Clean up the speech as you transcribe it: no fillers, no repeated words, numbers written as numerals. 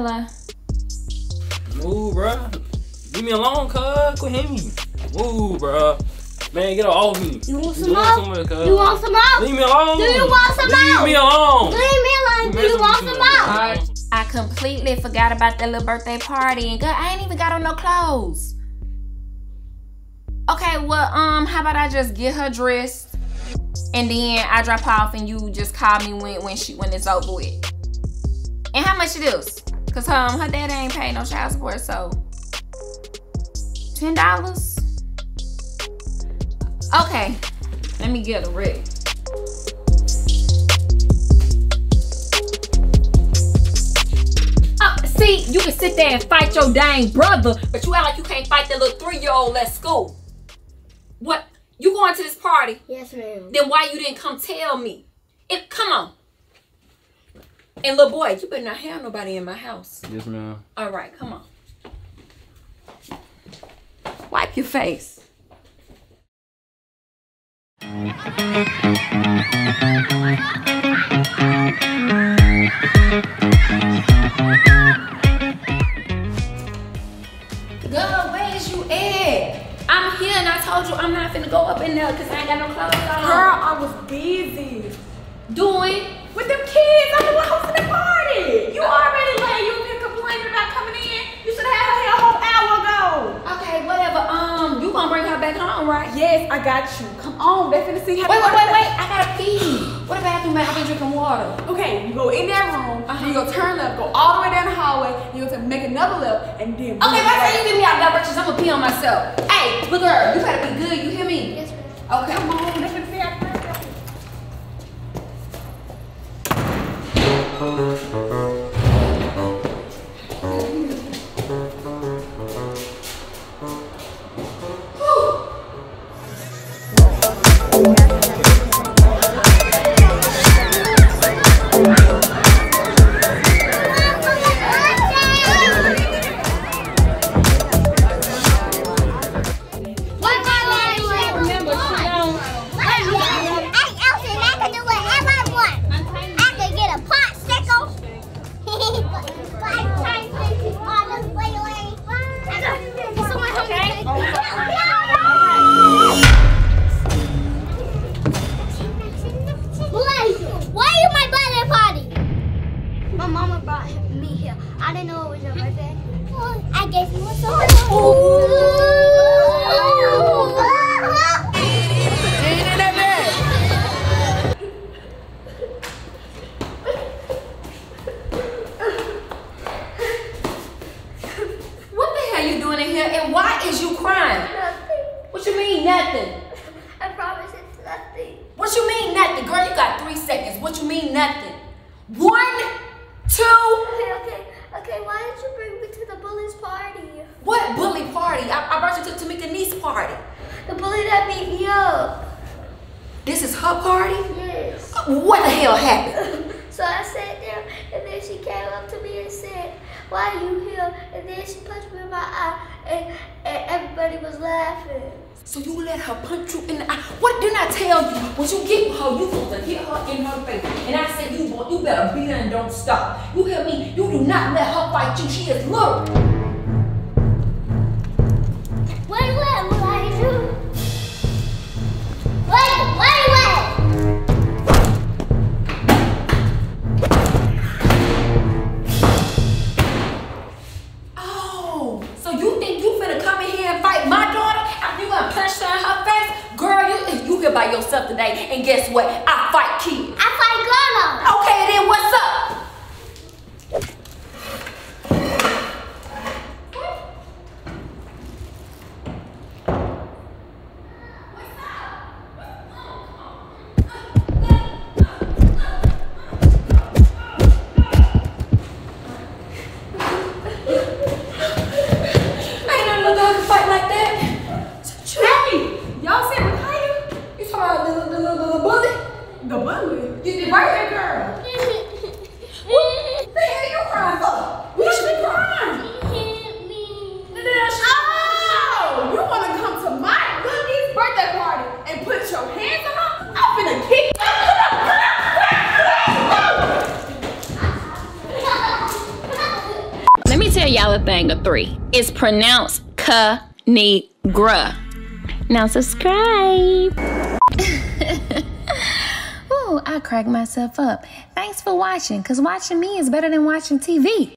Hello. Ooh, bruh. Leave me alone, cuz. Quit hitting me. Ooh, bruh. Man, get off me. You want some milk? You want some milk? Leave me alone. Do you want some milk? Leave me alone. Leave me alone. Do you want some milk? I completely forgot about that little birthday party. And girl, I ain't even got on no clothes. Okay, well, how about I just get her dressed and then I drop her off and you just call me when it's over with. And how much it is? Cause her dad ain't paid no child support, so $10. Okay, let me get a ring. See, you can sit there and fight your dang brother, but you act like you can't fight that little 3-year-old at school. What? You going to this party? Yes, ma'am. Then why you didn't come tell me? Come on. And little boy, you better not have nobody in my house. Yes, ma'am. All right, come on. Wipe your face. Girl, where's you at? I'm here and I told you I'm not finna go up in there because I ain't got no clothes on. Girl, I was busy. Doing? With them kids. I'm the one hosting the party. You already late. You been complaining about coming in. You should have had her here a whole hour ago. Okay, whatever. You gonna bring her back home, right? Yes, I got you. Come on, they finna see how. Wait. I gotta pee. What about you, man? I've been drinking water. Okay, you go in that room, you go turn left, go all the way down the hallway, you go to make another left, and then. Okay, why say you give me out directions? I'm gonna pee on myself. Hey, look, girl, you gotta be good. You hear me? Yes, ma'am. Okay, come on, let me see how I feel. The bully? Right here, girl. another thing of three. It's pronounced Kinigra. Now subscribe. Ooh, I crack myself up. Thanks for watching, because watching me is better than watching TV.